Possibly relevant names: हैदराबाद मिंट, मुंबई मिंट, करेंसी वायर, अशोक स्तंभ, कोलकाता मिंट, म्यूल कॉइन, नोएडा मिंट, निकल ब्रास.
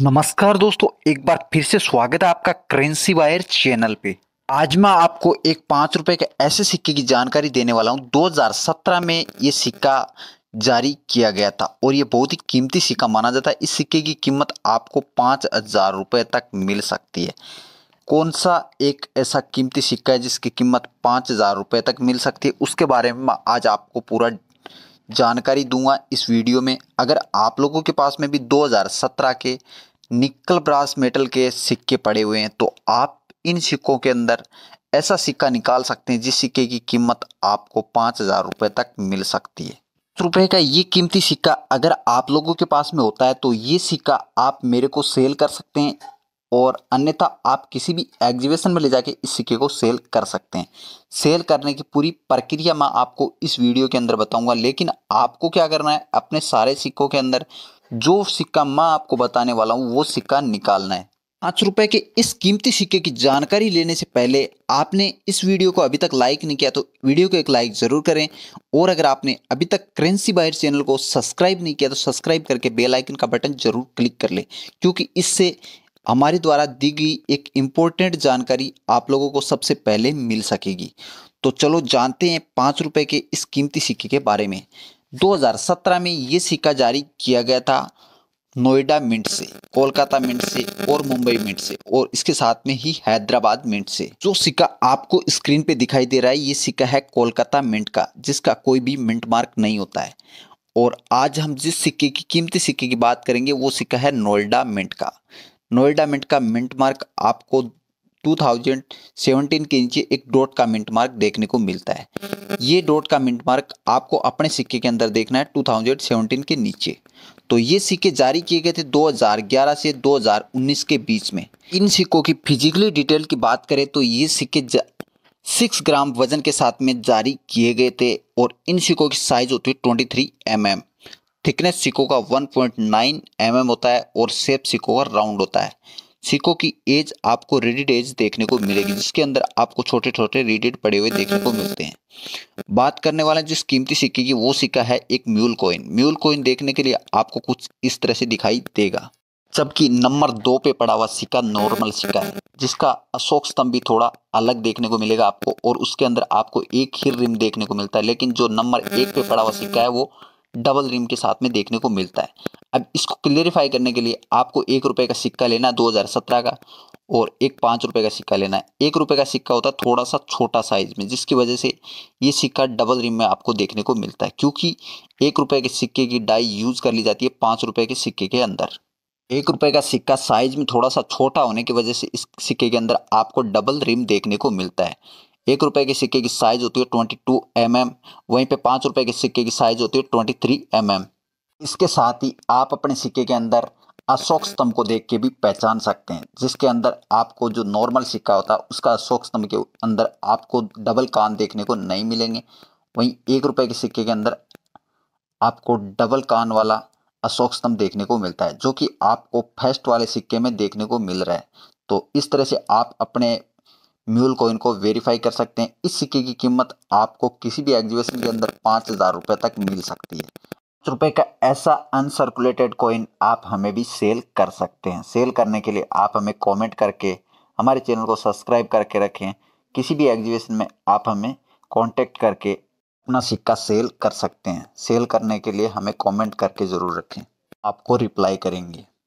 नमस्कार दोस्तों, एक बार फिर से स्वागत है आपका करेंसी वायर चैनल पे। आज मैं आपको एक 5 रुपए के ऐसे सिक्के की जानकारी देने वाला हूं। 2017 में ये सिक्का जारी किया गया था और ये बहुत ही कीमती सिक्का माना जाता है। इस सिक्के की कीमत आपको 5,000 रुपये तक मिल सकती है। कौन सा एक ऐसा कीमती सिक्का है जिसकी कीमत 5,000 रुपये तक मिल सकती है, उसके बारे में आज आपको पूरा जानकारी दूंगा इस वीडियो में। अगर आप लोगों के पास में भी 2017 के निकल ब्रास मेटल के सिक्के पड़े हुए हैं तो आप इन सिक्कों के अंदर ऐसा सिक्का निकाल सकते हैं जिस सिक्के की कीमत आपको 5,000 रुपये तक मिल सकती है। ₹1 का ये कीमती सिक्का अगर आप लोगों के पास में होता है तो ये सिक्का आप मेरे को सेल कर सकते हैं और अन्यथा आप किसी भी एग्जीबिशन में ले जाके इस सिक्के को सेल कर सकते हैं। सेल करने की पूरी प्रक्रिया मैं आपको इस वीडियो के अंदर बताऊंगा, लेकिन आपको क्या करना है, अपने सारे सिक्कों के अंदर जो सिक्का मैं आपको बताने वाला हूं वो सिक्का निकालना है। 5 रुपए के इस कीमती सिक्के की जानकारी लेने से पहले आपने इस वीडियो को अभी तक लाइक नहीं किया तो वीडियो को एक लाइक ज़रूर करें, और अगर आपने अभी तक करेंसी वायर चैनल को सब्सक्राइब नहीं किया तो सब्सक्राइब करके बेल आइकन का बटन ज़रूर क्लिक कर लें, क्योंकि इससे हमारे द्वारा दी गई एक इम्पोर्टेंट जानकारी आप लोगों को सबसे पहले मिल सकेगी। तो चलो जानते हैं 5 रुपये के इस कीमती सिक्के के बारे में। 2017 में ये सिक्का जारी किया गया था नोएडा मिंट से, कोलकाता मिंट से और मुंबई मिंट से, और इसके साथ में ही हैदराबाद मिंट से। जो सिक्का आपको स्क्रीन पे दिखाई दे रहा है ये सिक्का है कोलकाता मिंट का, जिसका कोई भी मिंट मार्क नहीं होता है। और आज हम जिस सिक्के की कीमती सिक्के की बात करेंगे वो सिक्का है नोएडा मिंट का। नोएडा मिंट का मिंट मार्क आपको 2017 के नीचे एक डॉट का मिंट मार्क देखने को मिलता है। ये डॉट का मिंट मार्क आपको अपने सिक्के के अंदर देखना है 2017 के नीचे। तो ये सिक्के जारी किए गए थे 2011 से 2019 के बीच में। इन सिक्कों की फिजिकली डिटेल की बात करें तो ये सिक्के 6 ग्राम वजन के साथ में जारी किए गए थे और इन सिक्कों की साइज होती है 23 mm। थिकनेस सिक्कों का 1.9 mm होता है और शेप सिक्कों का राउंड होता है। सिक्कों की एज आपको रेडिड एज देखने को मिलेगी, जिसके अंदर आपको छोटे छोटे रेडिड पड़े हुए देखने को मिलते हैं। बात करने वाला जिस कीमती सिक्के की वो सिक्का है एक म्यूल कॉइन। म्यूल कॉइन देखने के लिए आपको कुछ इस तरह से दिखाई देगा, जबकि नंबर 2 पे पड़ा हुआ सिक्का नॉर्मल सिक्का है, जिसका अशोक स्तंभ भी थोड़ा अलग देखने को मिलेगा आपको, और उसके अंदर आपको एक ही रिम देखने को मिलता है। लेकिन जो नंबर 1 पे पड़ा हुआ सिक्का है वो डबल रिम के साथ में देखने को मिलता है। अब इसको क्लेरिफाई करने के लिए आपको 1 रुपये का सिक्का लेना है 2017 का, और एक 5 रुपये का सिक्का लेना है। 1 रुपये का सिक्का होता है थोड़ा सा छोटा साइज में, जिसकी वजह से ये सिक्का डबल रिम में आपको देखने को मिलता है, क्योंकि 1 रुपये के सिक्के की डाई यूज़ कर ली जाती है 5 रुपये के सिक्के के अंदर। 1 रुपये का सिक्का साइज में थोड़ा सा छोटा होने की वजह से इस सिक्के के अंदर आपको डबल रिम देखने को मिलता है। 1 रुपये के सिक्के की साइज होती है 22 mm, वहीं पे 5 रुपये के सिक्के की साइज होती है 23 mm। इसके साथ ही आप अपने सिक्के के अंदर अशोक स्तंभ को देख के भी पहचान सकते हैं, जिसके अंदर आपको जो नॉर्मल सिक्का होता है उसका अशोक स्तंभ के अंदर आपको डबल कान देखने को नहीं मिलेंगे, वहीं 1 रुपये के सिक्के के अंदर आपको डबल कान वाला अशोक स्तंभ देखने को मिलता है, जो कि आपको फर्स्ट वाले सिक्के में देखने को मिल रहा है। तो इस तरह से आप अपने म्यूल कॉइन को वेरीफाई कर सकते हैं। इस सिक्के की कीमत आपको किसी भी एग्जीबिशन के अंदर 5,000 रुपये तक मिल सकती है। 5 रुपये का ऐसा अनसर्कुलेटेड कॉइन आप हमें भी सेल कर सकते हैं। सेल करने के लिए आप हमें कमेंट करके हमारे चैनल को सब्सक्राइब करके रखें। किसी भी एग्जीबिशन में आप हमें कॉन्टेक्ट करके अपना सिक्का सेल कर सकते हैं। सेल करने के लिए हमें कॉमेंट करके ज़रूर रखें, आपको रिप्लाई करेंगे।